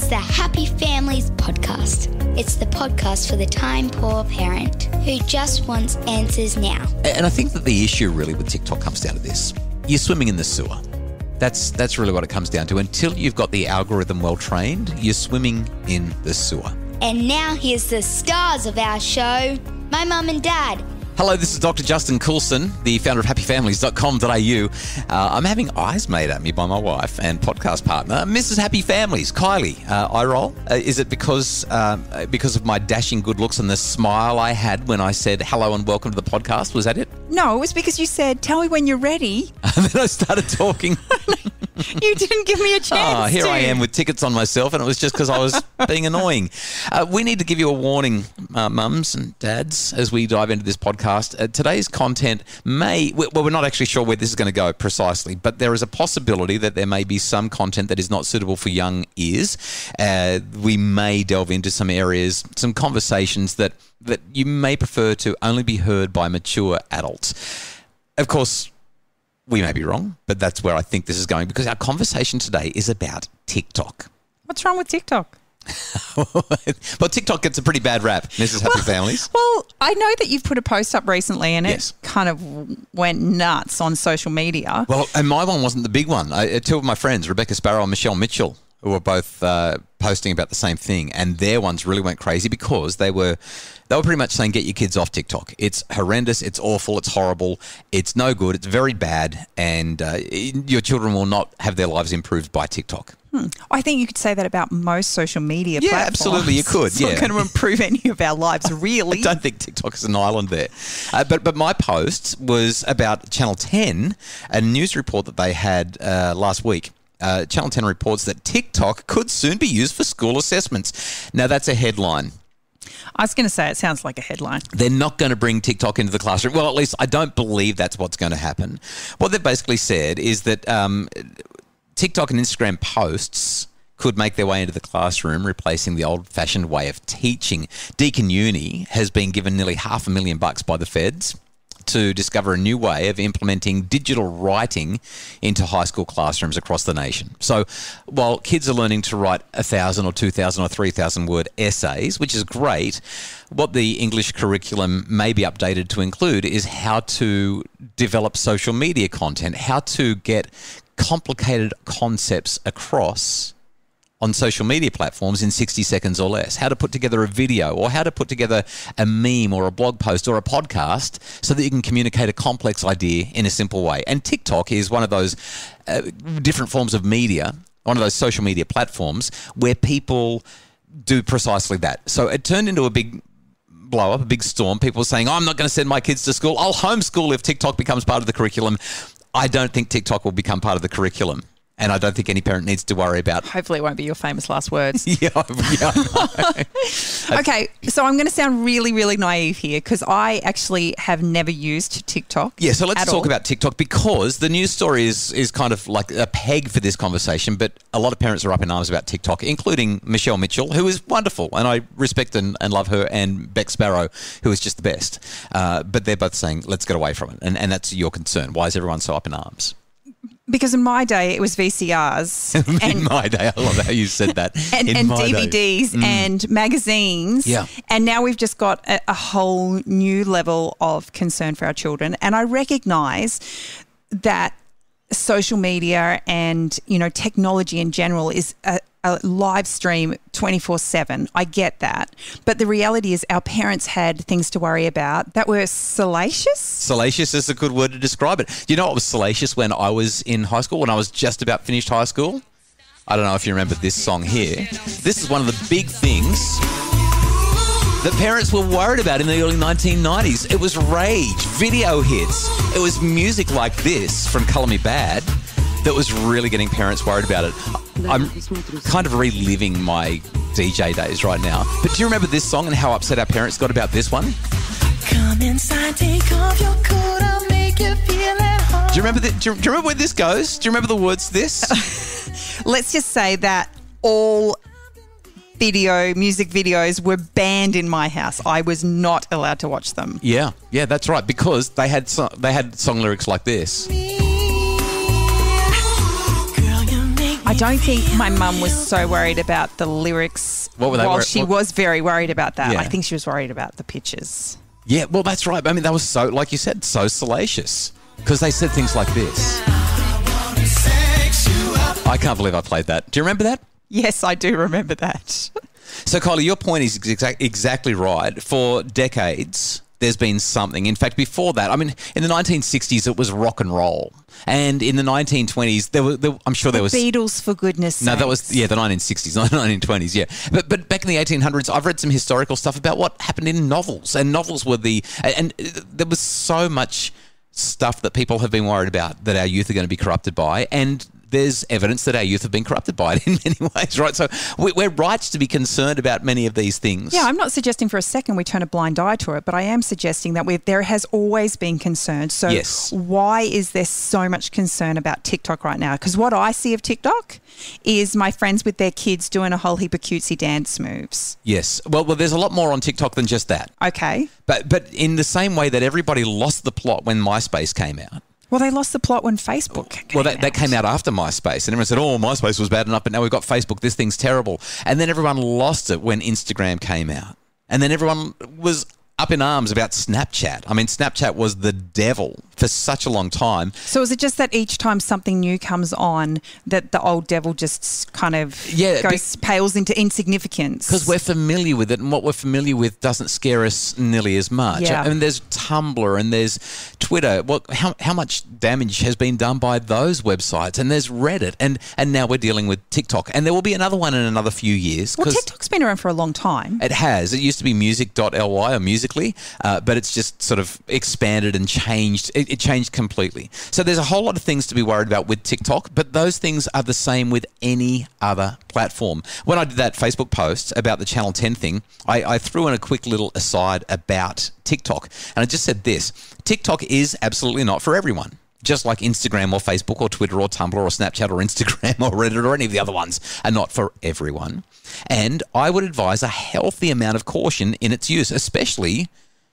It's the Happy Families podcast. It's the podcast for the time-poor parent who just wants answers now. And I think that the issue really with TikTok comes down to this. You're swimming in the sewer. That's really what it comes down to. Until you've got the algorithm well-trained, you're swimming in the sewer. And now here's the stars of our show, my mum and dad. Hello, this is Dr Justin Coulson, the founder of happyfamilies.com.au. I'm having eyes made at me by my wife and podcast partner, Mrs. Happy Families, Kylie. Eye roll. Is it because of my dashing good looks and the smile I had when I said hello and welcome to the podcast? Was that it? No, it was because you said, tell me when you're ready. And then I started talking. You didn't give me a chance. Oh, here I am with tickets on myself, and it was just because I was being annoying. We need to give you a warning, mums and dads, as we dive into this podcast. Today's content we're not actually sure where this is going to go precisely, but there is a possibility that there may be some content that is not suitable for young ears. We may delve into some areas, some conversations that you may prefer to only be heard by mature adults. Of course, we may be wrong, but that's where I think this is going, because our conversation today is about TikTok. What's wrong with TikTok? Well, TikTok gets a pretty bad rap, Mrs. Happy Families. Well, I know that you've put a post up recently and it kind of went nuts on social media. Well, and my one wasn't the big one. Two of my friends, Rebecca Sparrow and Michelle Mitchell, who were both posting about the same thing, and their ones really went crazy because they were pretty much saying, get your kids off TikTok. It's horrendous, it's awful, it's horrible, it's no good, it's very bad, and your children will not have their lives improved by TikTok. I think you could say that about most social media platforms. Yeah, absolutely, you could. It's not going to improve any of our lives, really. I don't think TikTok is an island there. But my post was about Channel 10, a news report that they had last week. Channel 10 reports that TikTok could soon be used for school assessments. Now, that's a headline. I was going to say, it sounds like a headline. They're not going to bring TikTok into the classroom. Well, at least I don't believe that's what's going to happen. What they've basically said is that TikTok and Instagram posts could make their way into the classroom, replacing the old-fashioned way of teaching. Deakin Uni has been given nearly $500,000 by the feds to discover a new way of implementing digital writing into high school classrooms across the nation. So while kids are learning to write 1,000 or 2,000 or 3,000 word essays, which is great, what the English curriculum may be updated to include is how to develop social media content, how to get complicated concepts across on social media platforms in 60 seconds or less, how to put together a video or how to put together a meme or a blog post or a podcast so that you can communicate a complex idea in a simple way. And TikTok is one of those different forms of media, one of those social media platforms where people do precisely that. So it turned into a big blow up, a big storm. People saying, oh, I'm not going to send my kids to school. I'll homeschool if TikTok becomes part of the curriculum. I don't think TikTok will become part of the curriculum. And I don't think any parent needs to worry about. Hopefully it won't be your famous last words. Yeah, I know. Okay, so I'm going to sound really, really naive here because I actually have never used TikTok. Yeah, so let's talk about TikTok because the news story is kind of like a peg for this conversation, but a lot of parents are up in arms about TikTok, including Michelle Mitchell, who is wonderful, and I respect and love her, and Beck Sparrow, who is just the best. But they're both saying, let's get away from it, and that's your concern. Why is everyone so up in arms? Because in my day, it was VCRs. In my day, I love how you said that. and DVDs and magazines. Yeah. And now we've just got a whole new level of concern for our children. And I recognise that social media and, you know, technology in general is a live stream 24/7. I get that. But the reality is our parents had things to worry about that were salacious. Salacious is a good word to describe it. You know what was salacious when I was in high school, when I was just about finished high school? I don't know if you remember this song here. This is one of the big things that parents were worried about in the early 1990s. It was rage, video hits. It was music like this from Colour Me Bad that was really getting parents worried about it. I'm kind of reliving my DJ days right now. But do you remember this song and how upset our parents got about this one? Come inside, take off your coat, I'll make you feel at home. Do you remember where this goes? Do you remember the words to this? Let's just say that all music videos were banned in my house. I was not allowed to watch them. Yeah, that's right, because they had song lyrics like this. I don't think my mum was so worried about the lyrics. What were they? Well, she was very worried about that. Yeah. I think she was worried about the pictures. Yeah, well, that's right. I mean, that was so, like you said, so salacious because they said things like this. I can't believe I played that. Do you remember that? Yes, I do remember that. So, Kylie, your point is exactly right. For decades, there's been something. In fact, before that, I mean, in the 1960s, it was rock and roll. And in the 1920s, I'm sure there was... Beatles, for goodness No, sakes. That was, yeah, the 1960s, not the 1920s, yeah. But back in the 1800s, I've read some historical stuff about what happened in novels. And novels were the... And there was so much stuff that people have been worried about that our youth are going to be corrupted by. And there's evidence that our youth have been corrupted by it in many ways, right? So we're right to be concerned about many of these things. Yeah, I'm not suggesting for a second we turn a blind eye to it, but I am suggesting that there has always been concern. So yes. Why is there so much concern about TikTok right now? Because what I see of TikTok is my friends with their kids doing a whole heap of cutesy dance moves. Yes. Well, there's a lot more on TikTok than just that. Okay. But in the same way that everybody lost the plot when MySpace came out, well, they lost the plot when Facebook came out. Well, that came out after MySpace. And everyone said, oh, MySpace was bad enough, but now we've got Facebook. This thing's terrible. And then everyone lost it when Instagram came out. And then everyone was up in arms about Snapchat. I mean, Snapchat was the devil for such a long time. So is it just that each time something new comes on that the old devil just kind of pales into insignificance? Because we're familiar with it, and what we're familiar with doesn't scare us nearly as much. Yeah. I mean, there's Tumblr and there's Twitter. Well, how much damage has been done by those websites? And there's Reddit, and now we're dealing with TikTok. And there will be another one in another few years. Well, TikTok's been around for a long time. It has. It used to be music.ly or music. But it's just sort of expanded and changed. It changed completely. So there's a whole lot of things to be worried about with TikTok, but those things are the same with any other platform. When I did that Facebook post about the Channel 10 thing, I threw in a quick little aside about TikTok, and I just said this: TikTok is absolutely not for everyone. Just like Instagram or Facebook or Twitter or Tumblr or Snapchat or Instagram or Reddit or any of the other ones are not for everyone. And I would advise a healthy amount of caution in its use, especially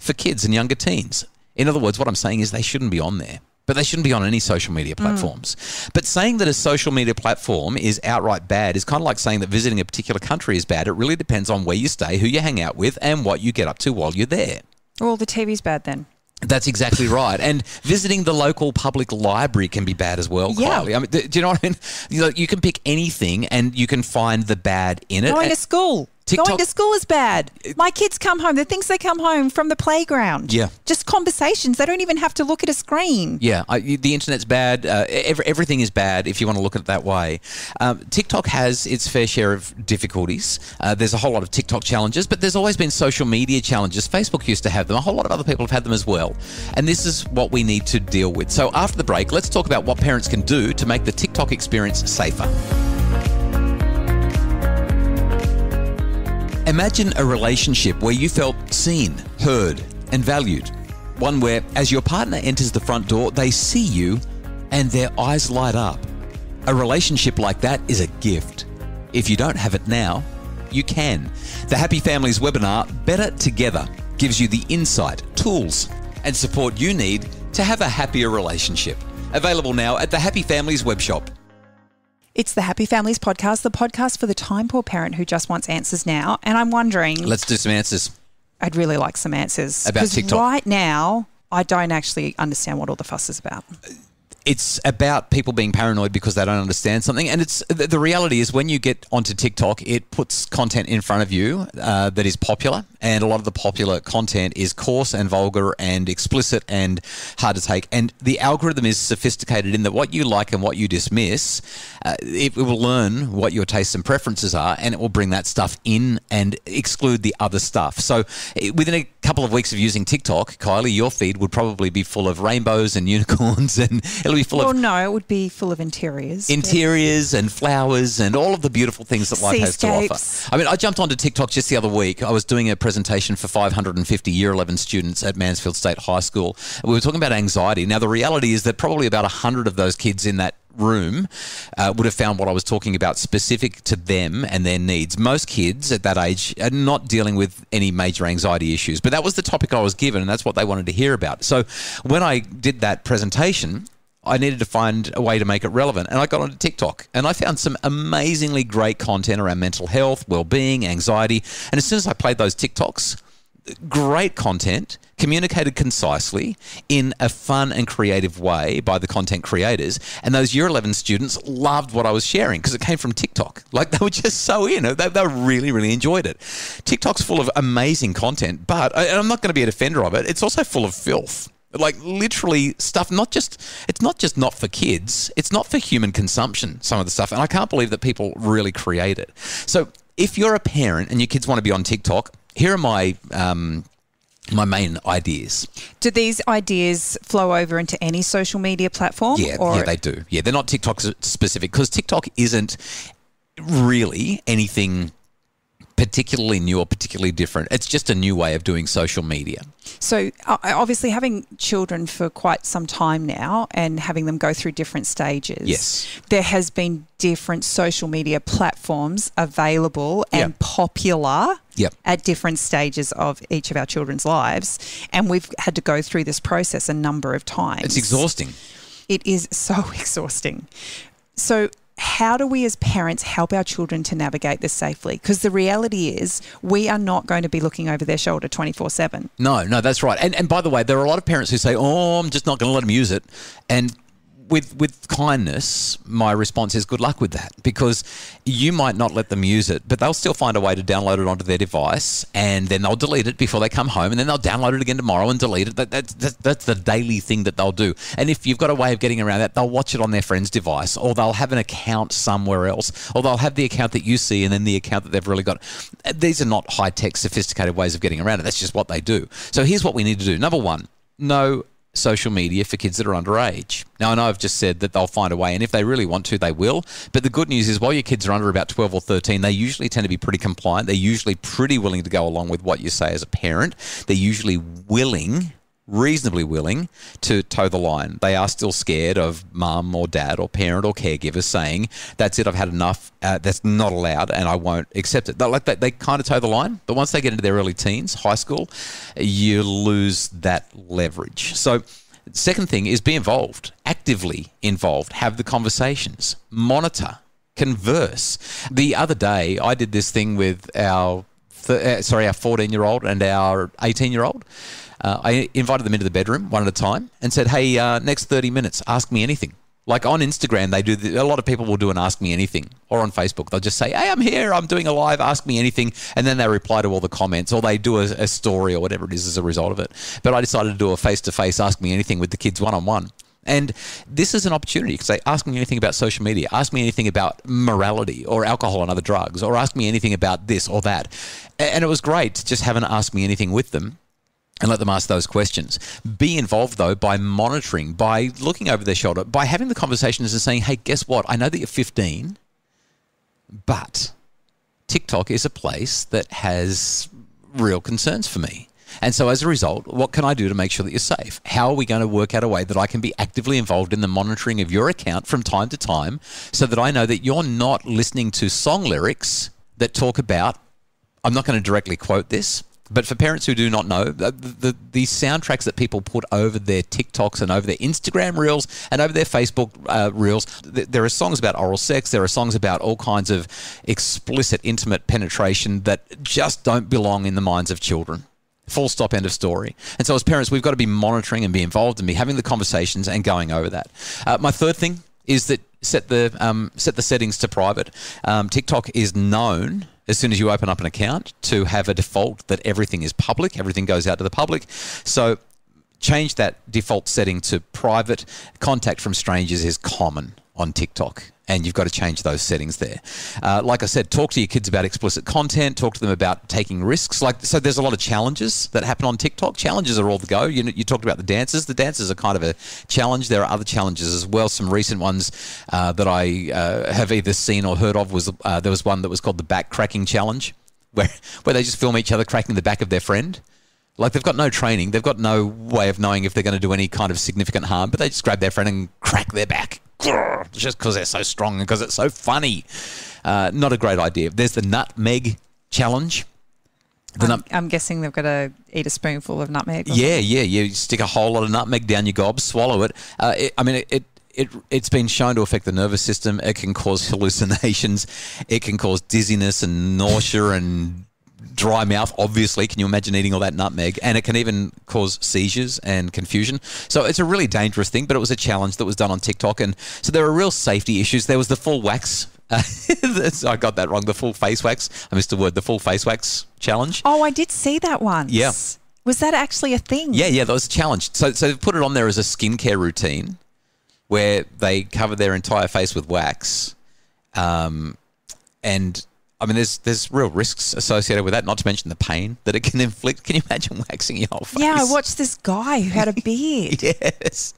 for kids and younger teens. In other words, what I'm saying is they shouldn't be on there, but they shouldn't be on any social media platforms. But saying that a social media platform is outright bad is kind of like saying that visiting a particular country is bad. It really depends on where you stay, who you hang out with, and what you get up to while you're there. Well, the TV's bad then. That's exactly right. And visiting the local public library can be bad as well, Kylie. I mean, do you know what I mean? You can pick anything and you can find the bad in it. Going to school. TikTok. Going to school is bad. My kids come home. The things they come home from the playground. Yeah. Just conversations. They don't even have to look at a screen. Yeah. The internet's bad. Everything is bad if you want to look at it that way. TikTok has its fair share of difficulties. There's a whole lot of TikTok challenges, but there's always been social media challenges. Facebook used to have them. A whole lot of other people have had them as well. And this is what we need to deal with. So after the break, let's talk about what parents can do to make the TikTok experience safer. Imagine a relationship where you felt seen, heard, and valued. One where, as your partner enters the front door, they see you and their eyes light up. A relationship like that is a gift. If you don't have it now, you can. The Happy Families webinar, Better Together, gives you the insight, tools, and support you need to have a happier relationship. Available now at the Happy Families webshop. It's the Happy Families podcast, the podcast for the time-poor parent who just wants answers now. And I'm wondering... Let's do some answers. I'd really like some answers. About TikTok. Right now, I don't actually understand what all the fuss is about. It's about people being paranoid because they don't understand something. And it's the reality is when you get onto TikTok, it puts content in front of you that is popular. And a lot of the popular content is coarse and vulgar and explicit and hard to take. And the algorithm is sophisticated in that what you like and what you dismiss, it will learn what your tastes and preferences are, and it will bring that stuff in and exclude the other stuff. So within a couple of weeks of using TikTok, Kylie, your feed would probably be full of rainbows and unicorns and... it would be full of interiors. Interiors and flowers and all of the beautiful things that life has to offer. I mean, I jumped onto TikTok just the other week. I was doing a presentation for 550 Year 11 students at Mansfield State High School. We were talking about anxiety. Now, the reality is that probably about 100 of those kids in that room would have found what I was talking about specific to them and their needs. Most kids at that age are not dealing with any major anxiety issues, but that was the topic I was given, and that's what they wanted to hear about. So when I did that presentation, I needed to find a way to make it relevant. And I got onto TikTok and I found some amazingly great content around mental health, well-being, anxiety. And as soon as I played those TikToks, great content communicated concisely in a fun and creative way by the content creators. And those Year 11 students loved what I was sharing because it came from TikTok. Like, they were just so in it. They really, really enjoyed it. TikTok's full of amazing content, but I'm not going to be a defender of it. It's also full of filth. Like, literally stuff, it's not just not for kids, it's not for human consumption, some of the stuff. And I can't believe that people really create it. So if you're a parent and your kids want to be on TikTok, here are my my main ideas. Do these ideas flow over into any social media platform? Yeah, they do. Yeah, they're not TikTok specific because TikTok isn't really anything particularly new or particularly different. It's just a new way of doing social media. So obviously having children for quite some time now and having them go through different stages, yes, there has been different social media platforms available and popular at different stages of each of our children's lives. And we've had to go through this process a number of times. It's exhausting. It is so exhausting. So how do we as parents help our children to navigate this safely? Because the reality is we are not going to be looking over their shoulder 24/7. No, that's right. And by the way, there are a lot of parents who say, oh, I'm just not going to let them use it. And with kindness, my response is good luck with that, because you might not let them use it, but they'll still find a way to download it onto their device, and then they'll delete it before they come home, and then they'll download it again tomorrow and delete it. That's the daily thing that they'll do. And if you've got a way of getting around that, they'll watch it on their friend's device, or they'll have an account somewhere else, or they'll have the account that you see and then the account that they've really got. These are not high-tech, sophisticated ways of getting around it. That's just what they do. So here's what we need to do. Number one, no social media for kids that are underage. Now, I know I've just said that they'll find a way, and if they really want to, they will. But the good news is while your kids are under about 12 or 13, they usually tend to be pretty compliant. They're usually pretty willing to go along with what you say as a parent. They're usually willing, reasonably willing, to toe the line. They are still scared of mum or dad or parent or caregiver saying, that's it, I've had enough, that's not allowed and I won't accept it. Like, they kind of toe the line, but once they get into their early teens, high school, you lose that leverage. So second thing is be involved, actively involved, have the conversations, monitor, converse. The other day I did this thing with our 14-year-old and our 18-year-old. I invited them into the bedroom one at a time and said, hey, next 30 minutes, ask me anything. Like on Instagram, they do a lot of people will do an ask me anything, or on Facebook, they'll just say, hey, I'm here, I'm doing a live, ask me anything. And then they reply to all the comments, or they do a story or whatever it is as a result of it. But I decided to do a face-to-face ask me anything with the kids one-on-one. And this is an opportunity because they ask me anything about social media, ask me anything about morality or alcohol and other drugs, or ask me anything about this or that. And it was great to just have an ask me anything with them and let them ask those questions. Be involved, though, by monitoring, by looking over their shoulder, by having the conversations and saying, hey, guess what? I know that you're 15, but TikTok is a place that has real concerns for me. And so as a result, what can I do to make sure that you're safe? How are we going to work out a way that I can be actively involved in the monitoring of your account from time to time so that I know that you're not listening to song lyrics that talk about, I'm not going to directly quote this, but for parents who do not know, the soundtracks that people put over their TikToks and over their Instagram reels and over their Facebook reels, there are songs about oral sex, there are songs about all kinds of explicit, intimate penetration that just don't belong in the minds of children. Full stop, end of story. And so as parents, we've got to be monitoring and be involved and be having the conversations and going over that. My third thing is that set the settings to private. TikTok is known, as soon as you open up an account, to have a default that everything is public, everything goes out to the public. So change that default setting to private. Contact from strangers is common on TikTok, and you've got to change those settings there. Like I said, talk to your kids about explicit content, talk to them about taking risks. So there's a lot of challenges that happen on TikTok. Challenges are all the go. You talked about the dances. The dances are kind of a challenge. There are other challenges as well. Some recent ones that I have either seen or heard of was there was one that was called the back cracking challenge, where they just film each other cracking the back of their friend. Like, they've got no training. They've got no way of knowing if they're going to do any kind of significant harm, but they just grab their friend and crack their back. Just because they're so strong and because it's so funny. Not a great idea. There's the nutmeg challenge. I'm guessing they've got to eat a spoonful of nutmeg. Yeah. You stick a whole lot of nutmeg down your gob, swallow it. It's been shown to affect the nervous system. It can cause hallucinations. It can cause dizziness and nausea and dry mouth, obviously. Can you imagine eating all that nutmeg? And it can even cause seizures and confusion. So it's a really dangerous thing, but it was a challenge that was done on TikTok. And so there are real safety issues. There was the full wax. I got that wrong. The full face wax. I missed the word. The full face wax challenge. Oh, I did see that once. Yeah. Was that actually a thing? Yeah, that was a challenge. So they put it on there as a skincare routine where they cover their entire face with wax. There's real risks associated with that, not to mention the pain that it can inflict. Can you imagine waxing your whole face? Yeah, I watched this guy who had a beard. Yes,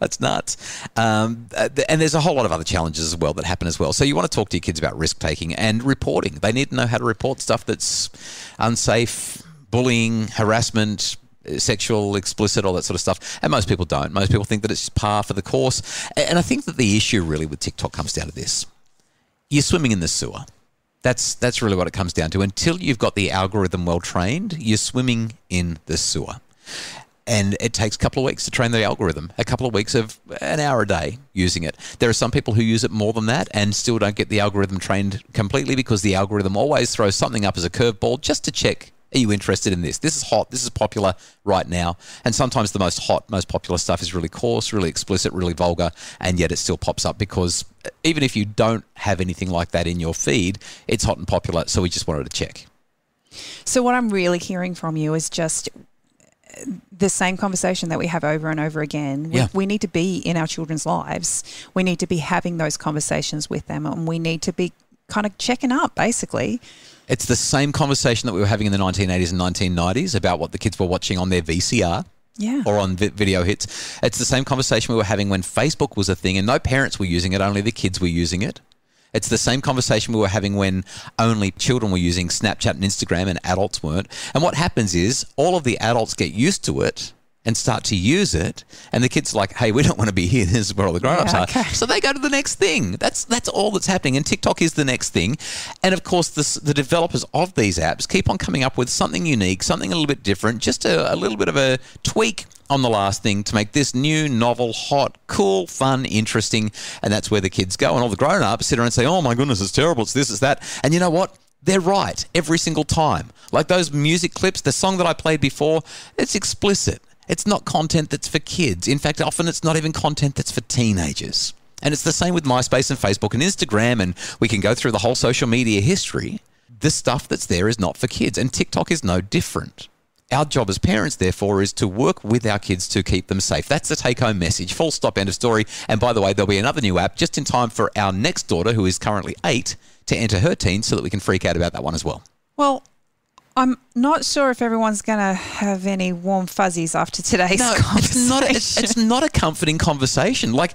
that's nuts. And there's a whole lot of other challenges as well that happen as well. So you want to talk to your kids about risk-taking and reporting. They need to know how to report stuff that's unsafe, bullying, harassment, sexual, explicit, all that sort of stuff. And most people don't. Most people think that it's just par for the course. And I think that the issue really with TikTok comes down to this. You're swimming in the sewer. That's really what it comes down to. Until you've got the algorithm well trained, you're swimming in the sewer. And it takes a couple of weeks to train the algorithm, a couple of weeks of an hour a day using it. There are some people who use it more than that and still don't get the algorithm trained completely because the algorithm always throws something up as a curveball just to check, are you interested in this? This is hot. This is popular right now. And sometimes the most hot, most popular stuff is really coarse, really explicit, really vulgar, and yet it still pops up because even if you don't have anything like that in your feed, it's hot and popular, so we just wanted to check. So what I'm really hearing from you is just the same conversation that we have over and over again. Yeah. We need to be in our children's lives. We need to be having those conversations with them, and we need to be kind of checking up, basically. It's the same conversation that we were having in the 1980s and 1990s about what the kids were watching on their VCR. Yeah. Or on video hits. It's the same conversation we were having when Facebook was a thing and no parents were using it, only the kids were using it. It's the same conversation we were having when only children were using Snapchat and Instagram and adults weren't. And what happens is all of the adults get used to it and start to use it, and the kids are like, hey, we don't want to be here. This is where all the grown-ups are. So they go to the next thing. That's all that's happening, and TikTok is the next thing. And, of course, the developers of these apps keep on coming up with something unique, something a little bit different, just a little bit of a tweak on the last thing to make this new, novel, hot, cool, fun, interesting, and that's where the kids go. And all the grown-ups sit around and say, oh, my goodness, it's terrible, it's this, it's that. And you know what? They're right every single time. Like those music clips, the song that I played before, it's explicit. It's not content that's for kids. In fact, often it's not even content that's for teenagers. And it's the same with MySpace and Facebook and Instagram, and we can go through the whole social media history. The stuff that's there is not for kids, and TikTok is no different. Our job as parents, therefore, is to work with our kids to keep them safe. That's the take-home message. Full stop, end of story. And by the way, there'll be another new app just in time for our next daughter, who is currently 8, to enter her teens so that we can freak out about that one as well. Well, I'm not sure if everyone's going to have any warm fuzzies after today's conversation. It's not a comforting conversation. Like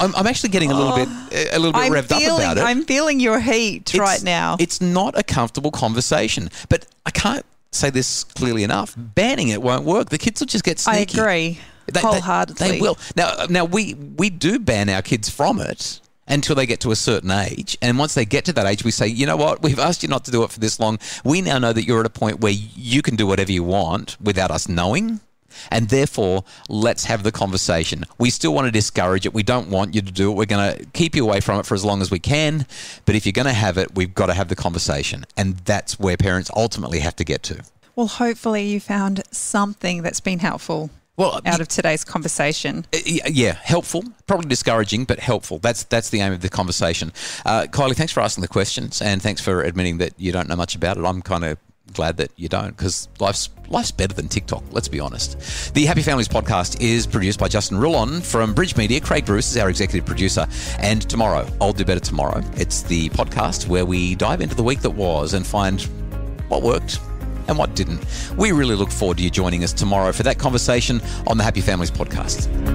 I'm actually getting a little bit revved up about it. I'm feeling your heat right now. It's not a comfortable conversation, but I can't say this clearly enough. Banning it won't work. The kids will just get sneaky. I agree wholeheartedly. They will. Now we do ban our kids from it until they get to a certain age. And once they get to that age, we say, you know what, we've asked you not to do it for this long. We now know that you're at a point where you can do whatever you want without us knowing, and therefore let's have the conversation. We still want to discourage it. We don't want you to do it. We're going to keep you away from it for as long as we can. But if you're going to have it, we've got to have the conversation. And that's where parents ultimately have to get to. Well, hopefully you found something that's been helpful. Well, out of today's conversation. Yeah, helpful, probably discouraging, but helpful. That's the aim of the conversation. Kylie, thanks for asking the questions, and thanks for admitting that you don't know much about it. I'm kind of glad that you don't, because life's better than TikTok, let's be honest. The Happy Families podcast is produced by Justin Rillon from Bridge Media. Craig Bruce is our executive producer. And tomorrow, I'll do better tomorrow. It's the podcast where we dive into the week that was and find what worked and what didn't. We really look forward to you joining us tomorrow for that conversation on the Happy Families podcast.